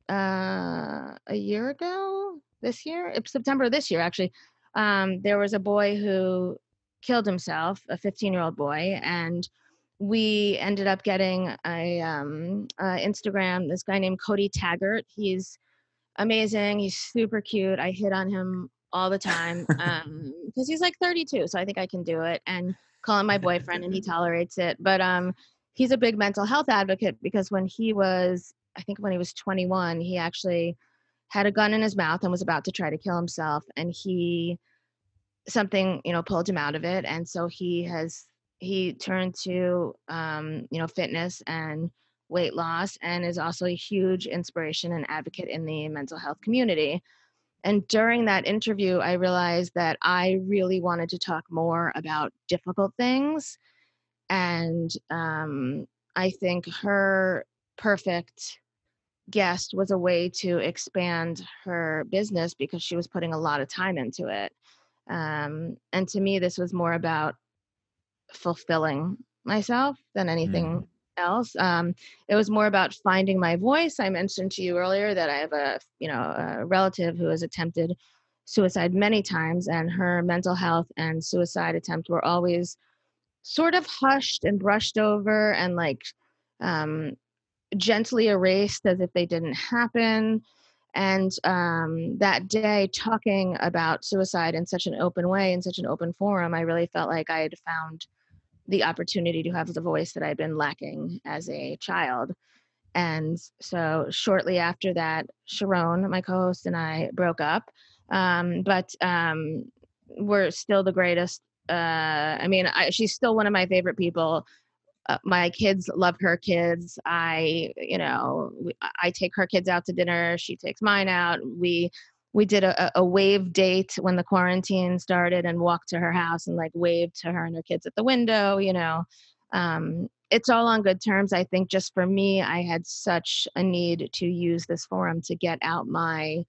uh, a year ago, this year, September of this year, actually, um, there was a boy who killed himself, a fifteen year old boy. And we ended up getting a um, uh, Instagram, this guy named Cody Taggart. He's amazing. He's super cute. I hit on him all the time because um, he's like thirty-two. So I think I can do it, and call him my boyfriend and he tolerates it. But um, he's a big mental health advocate because when he was, I think when he was twenty-one, he actually had a gun in his mouth and was about to try to kill himself. And he, something, you know, pulled him out of it. And so he has, he turned to, um, you know, fitness and weight loss, and is also a huge inspiration and advocate in the mental health community. And during that interview, I realized that I really wanted to talk more about difficult things. And um, I think her perfect guest was a way to expand her business because she was putting a lot of time into it. Um, and to me, this was more about fulfilling myself than anything mm. else. Um, it was more about finding my voice. I mentioned to you earlier that I have a, you know, a relative who has attempted suicide many times, and her mental health and suicide attempt were always sort of hushed and brushed over and like um, gently erased as if they didn't happen. And um, that day, talking about suicide in such an open way, in such an open forum, I really felt like I had found the opportunity to have the voice that I'd been lacking as a child. And so shortly after that, Sharon, my co-host, and I broke up. Um, but um, we're still the greatest. Uh, I mean, I, she's still one of my favorite people. Uh, my kids love her kids. I, you know, we, I take her kids out to dinner. She takes mine out. We, we did a, a wave date when the quarantine started, and walked to her house and like waved to her and her kids at the window, you know, um, it's all on good terms. I think just for me, I had such a need to use this forum to get out my,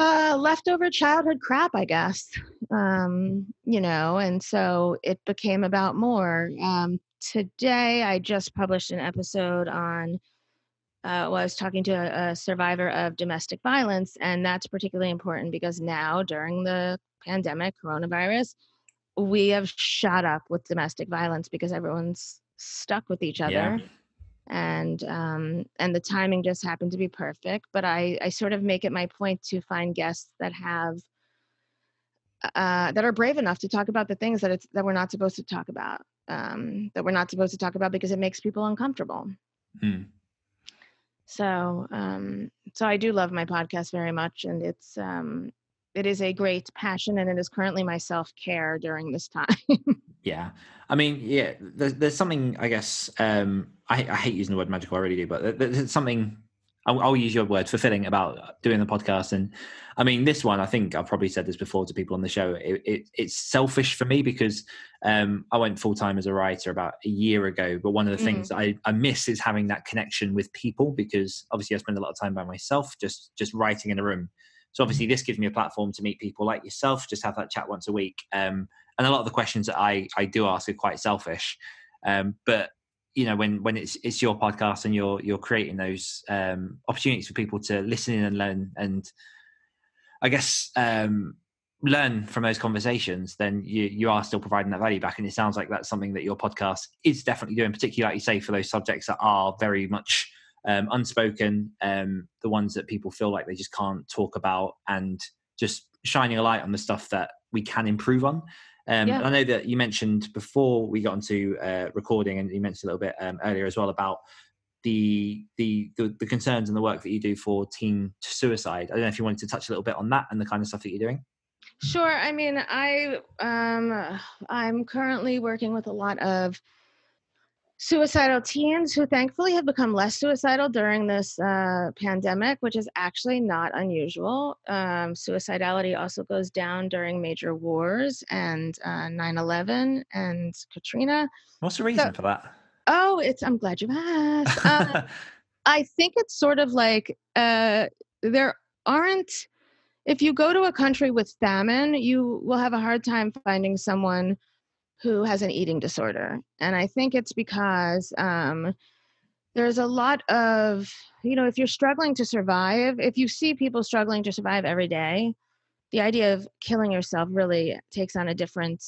uh, leftover childhood crap, I guess. Um, you know, and so it became about more. Um, today, I just published an episode on, uh, well, I was talking to a, a survivor of domestic violence, and that's particularly important because now during the pandemic, coronavirus, we have shot up with domestic violence because everyone's stuck with each other. Yeah. And, um, and the timing just happened to be perfect, but I, I sort of make it my point to find guests that have, uh, that are brave enough to talk about the things that it's, that we're not supposed to talk about, um, that we're not supposed to talk about because it makes people uncomfortable. Mm. So, um, so I do love my podcast very much, and it's, um, it is a great passion, and it is currently my self-care during this time. Yeah. I mean, yeah, there's, there's something, I guess, um, I, I hate using the word magical, I really do, but there's something, I'll, I'll use your word, fulfilling about doing the podcast. And I mean, this one, I think I've probably said this before to people on the show, it, it, it's selfish for me because um, I went full-time as a writer about a year ago, but one of the mm. things I, I miss is having that connection with people, because obviously I spend a lot of time by myself, just just writing in a room. So obviously this gives me a platform to meet people like yourself, just have that chat once a week. Um, and a lot of the questions that I, I do ask are quite selfish. Um, but, you know, when, when it's, it's your podcast and you're, you're creating those um, opportunities for people to listen in and learn, and I guess um, learn from those conversations, then you, you are still providing that value back. And it sounds like that's something that your podcast is definitely doing, particularly like you say, for those subjects that are very much um, unspoken, um, the ones that people feel like they just can't talk about, and just shining a light on the stuff that we can improve on. Um, yeah. I know that you mentioned before we got into uh, recording, and you mentioned a little bit um, earlier as well about the, the the the concerns and the work that you do for teen suicide. I don't know if you wanted to touch a little bit on that and the kind of stuff that you're doing. Sure. I mean, I um, I'm currently working with a lot of suicidal teens who thankfully have become less suicidal during this uh, pandemic, which is actually not unusual. Um, suicidality also goes down during major wars and uh, nine eleven and Katrina. What's the reason so, for that? Oh, it's, I'm glad you asked. Um, I think it's sort of like uh, there aren't, if you go to a country with famine, you will have a hard time finding someone who has an eating disorder. And I think it's because um, there's a lot of, you know, if you're struggling to survive, if you see people struggling to survive every day, the idea of killing yourself really takes on a different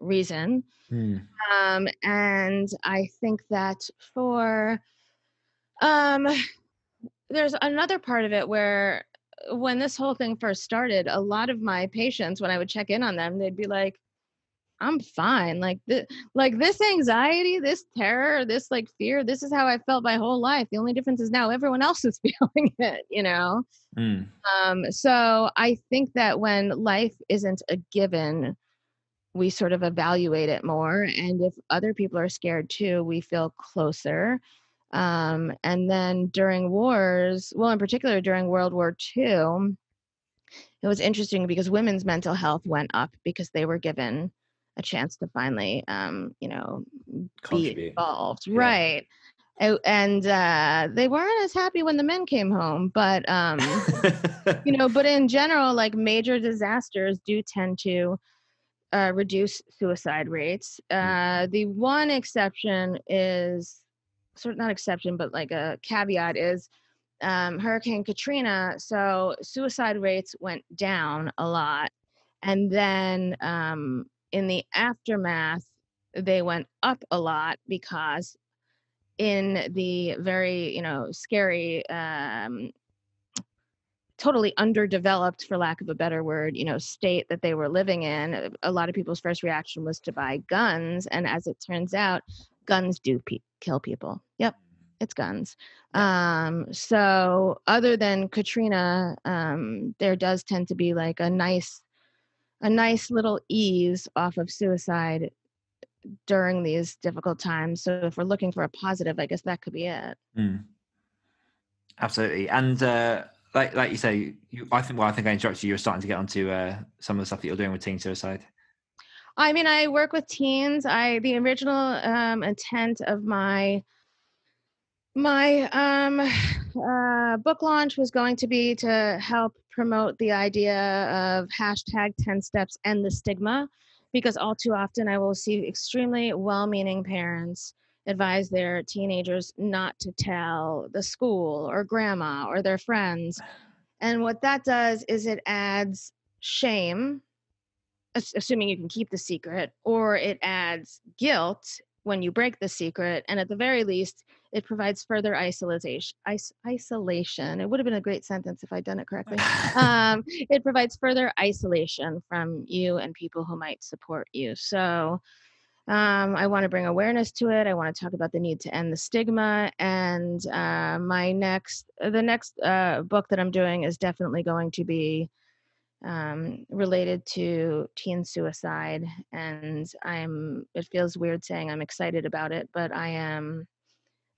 reason. Mm. Um, and I think that for, um, there's another part of it where when this whole thing first started, a lot of my patients, when I would check in on them, they'd be like, I'm fine. Like, th- like this anxiety, this terror, this like fear, this is how I felt my whole life. The only difference is now everyone else is feeling it, you know? Mm. Um, so I think that when life isn't a given, we sort of evaluate it more. And if other people are scared too, we feel closer. Um, and then during wars, well, in particular during World War Two, it was interesting because women's mental health went up because they were given a chance to finally, um, you know, Contribute. be involved. Yeah. Right. And, uh, they weren't as happy when the men came home, but, um, you know, but in general, like major disasters do tend to, uh, reduce suicide rates. Uh, the one exception is sort of not exception, but like a caveat is, um, Hurricane Katrina. So suicide rates went down a lot. And then, um, in the aftermath, they went up a lot because in the very, you know, scary, um, totally underdeveloped, for lack of a better word, you know, state that they were living in, a lot of people's first reaction was to buy guns. And as it turns out, guns do pe- kill people. Yep. It's guns. Um, so other than Katrina, um, there does tend to be like a nice, a nice little ease off of suicide during these difficult times. So if we're looking for a positive, I guess that could be it. Mm. Absolutely. And uh, like like you say, you, I think, well, I think I interrupted you. You're starting to get onto uh, some of the stuff that you're doing with teen suicide. I mean, I work with teens. I, the original um, intent of my, my um, uh, book launch was going to be to help promote the idea of hashtag ten steps and the stigma, because all too often I will see extremely well-meaning parents advise their teenagers not to tell the school or grandma or their friends. And what that does is it adds shame, assuming you can keep the secret, or it adds guilt when you break the secret. And at the very least, it provides further isolation. Is- isolation. It would have been a great sentence if I'd done it correctly. Um, it provides further isolation from you and people who might support you. So um, I want to bring awareness to it. I want to talk about the need to end the stigma. And uh, my next, the next uh, book that I'm doing is definitely going to be Um, related to teen suicide. And I'm, it feels weird saying I'm excited about it, but I am.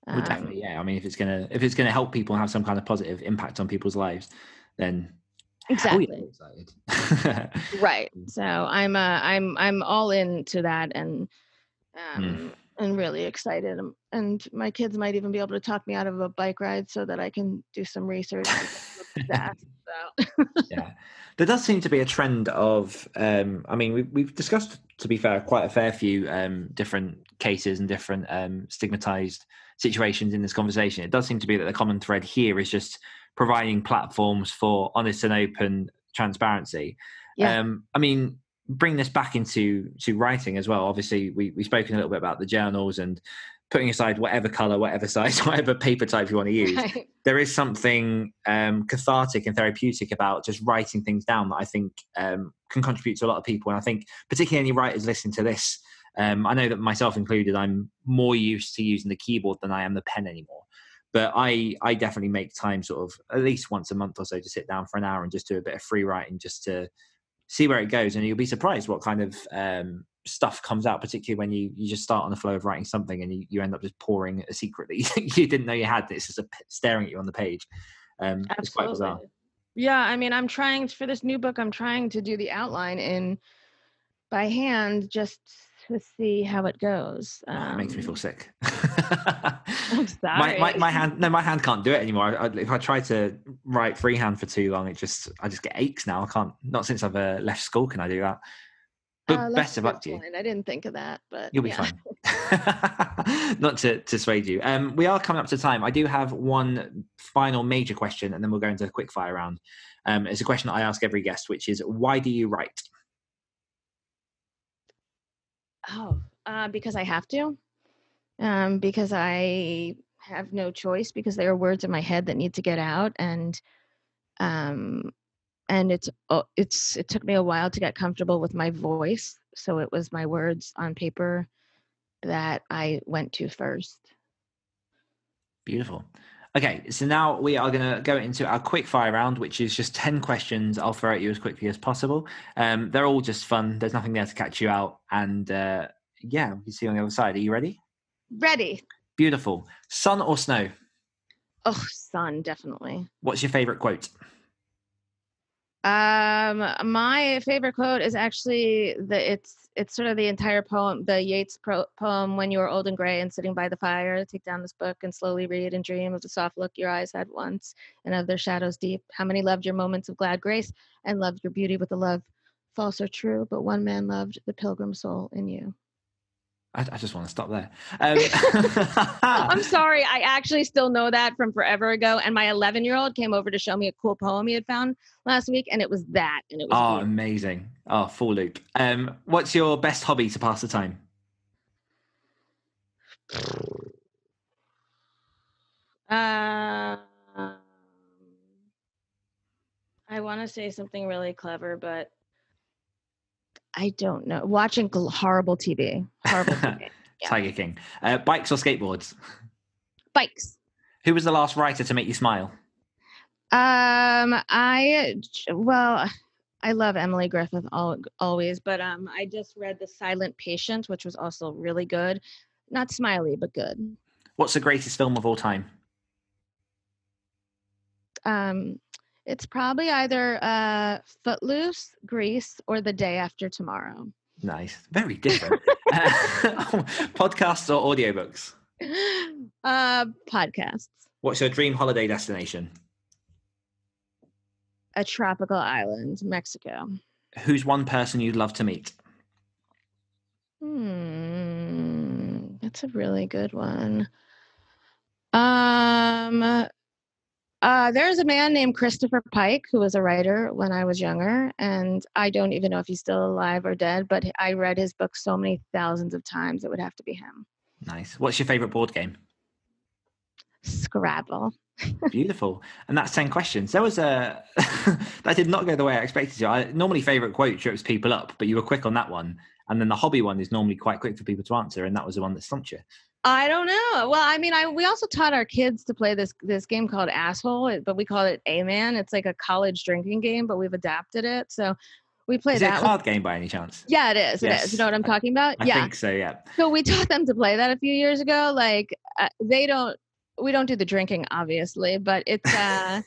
Um, well, definitely, yeah. I mean, if it's going to, if it's going to help people have some kind of positive impact on people's lives, then. Exactly. Excited. Right. So I'm, uh, I'm, I'm all into that and, um, mm. and really excited. And my kids might even be able to talk me out of a bike ride so that I can do some research. That, so. Yeah, there does seem to be a trend of um I mean we, we've discussed, to be fair, quite a fair few um different cases and different um stigmatized situations in this conversation. It does seem to be that the common thread here is just providing platforms for honest and open transparency. Yeah. um I mean, bring this back into to writing as well. Obviously we, we've spoken a little bit about the journals, and putting aside whatever color, whatever size, whatever paper type you want to use, right. There is something um, cathartic and therapeutic about just writing things down that I think um, can contribute to a lot of people. And I think particularly any writers listening to this, um, I know that myself included, I'm more used to using the keyboard than I am the pen anymore. But I, I definitely make time sort of at least once a month or so to sit down for an hour and just do a bit of free writing just to see where it goes. And you'll be surprised what kind of um, stuff comes out, particularly when you, you just start on the flow of writing something and you, you end up just pouring a secret that you, you didn't know you had. It's just a, staring at you on the page. Um, it's quite bizarre. Yeah, I mean, I'm trying for this new book, I'm trying to do the outline in by hand just to see how it goes. Um, it makes me feel sick. I'm sorry. My, my, my hand, no, my hand can't do it anymore. I, I, if I try to write freehand for too long, it just, I just get aches now. I can't, not since I've uh, left school can I do that. But uh, best of luck to you. I didn't think of that, but you'll be yeah. fine. Not to, to swayed you. Um, we are coming up to time. I do have one final major question and then we'll go into a quick fire round. Um, it's a question that I ask every guest, which is, why do you write? Oh, uh, because I have to, um, because I have no choice, because there are words in my head that need to get out. And, um, and it's, it's, it took me a while to get comfortable with my voice. So it was my words on paper that I went to first. Beautiful. Okay. So now we are going to go into our quick fire round, which is just ten questions I'll throw at you as quickly as possible. Um, they're all just fun. There's nothing there to catch you out. And, uh, yeah, we see you on the other side. Are you ready? Ready. Beautiful. Sun or snow? Oh, sun, definitely. What's your favorite quote? Um, my favorite quote is actually the, it's, it's sort of the entire poem, the Yeats pro, poem, When You Are Old and Gray and Sitting by the Fire, take down this book and slowly read and dream of the soft look your eyes had once and of their shadows deep. How many loved your moments of glad grace and loved your beauty with a love false or true, but one man loved the pilgrim soul in you. I, I just want to stop there. Um, I'm sorry. I actually still know that from forever ago. And my eleven-year-old came over to show me a cool poem he had found last week, and it was that. And it was oh, cool. Amazing. Oh, full loop. Um, what's your best hobby to pass the time? Uh, I want to say something really clever, but I don't know. Watching horrible T V. Horrible T V. Yeah. Tiger King. Uh, bikes or skateboards? Bikes. Who was the last writer to make you smile? Um, I, well, I love Emily Griffith al- always, but um, I just read The Silent Patient, which was also really good. Not smiley, but good. What's the greatest film of all time? Um... It's probably either uh, Footloose, Grease, or The Day After Tomorrow. Nice. Very different. uh, podcasts or audiobooks? Uh, podcasts. What's your dream holiday destination? A tropical island, Mexico. Who's one person you'd love to meet? Hmm, that's a really good one. Um... Uh, there's a man named Christopher Pike, who was a writer when I was younger, and I don't even know if he's still alive or dead, but I read his book so many thousands of times, it would have to be him. Nice. What's your favorite board game? Scrabble. Beautiful. And that's ten questions. There was a, that did not go the way I expected to. I normally favorite quote trips people up, but you were quick on that one. And then the hobby one is normally quite quick for people to answer. And that was the one that stumped you. I don't know. Well, I mean, I we also taught our kids to play this this game called Asshole, but we call it A-Man. It's like a college drinking game, but we've adapted it. So we play is that. Is it a card with... game by any chance? Yeah, it is. Yes. It is. You know what I'm talking about? I yeah. think so, yeah. So we taught them to play that a few years ago. Like, uh, they don't, we don't do the drinking, obviously, but it's uh,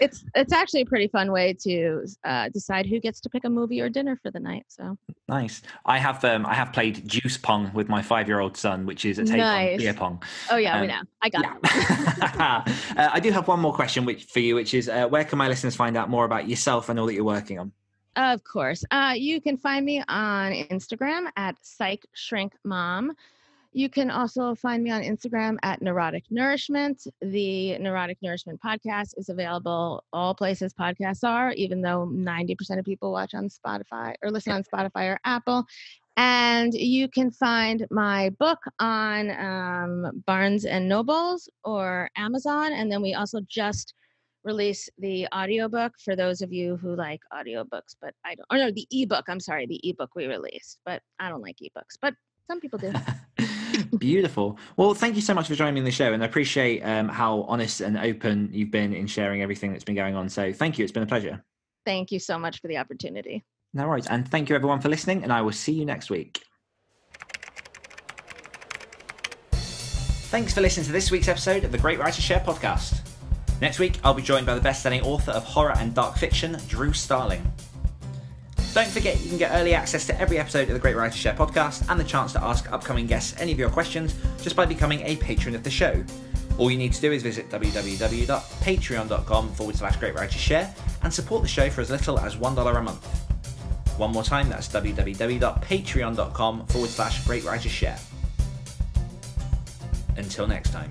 it's it's actually a pretty fun way to uh, decide who gets to pick a movie or dinner for the night. So nice. I have um, I have played juice pong with my five-year-old son, which is a take nice. on beer pong. Oh yeah, um, we know. I got yeah. it. uh, I do have one more question, which for you, which is uh, where can my listeners find out more about yourself and all that you're working on? Of course, uh, you can find me on Instagram at psych shrink mom. You can also find me on Instagram at Neurotic Nourishment. The Neurotic Nourishment Podcast is available all places podcasts are, even though ninety percent of people watch on Spotify or listen on Spotify or Apple. And you can find my book on um, Barnes and Nobles or Amazon. And then we also just release the audiobook for those of you who like audiobooks, but I don't, or no, the ebook, I'm sorry, the ebook we released, but I don't like ebooks, but some people do. Beautiful. Well, thank you so much for joining me on the show, and I appreciate um, how honest and open you've been in sharing everything that's been going on. So thank you. It's been a pleasure. Thank you so much for the opportunity. No worries. And thank you everyone for listening, and I will see you next week. Thanks for listening to this week's episode of the Great Writers Share podcast. Next week, I'll be joined by the best-selling author of horror and dark fiction, Drew Starling. Don't forget, you can get early access to every episode of the Great Writers Share podcast and the chance to ask upcoming guests any of your questions just by becoming a patron of the show. All you need to do is visit www.patreon.com forward slash Great Writers Share and support the show for as little as one dollar a month. One more time, that's www.patreon.com forward slash Great Writers Share. Until next time.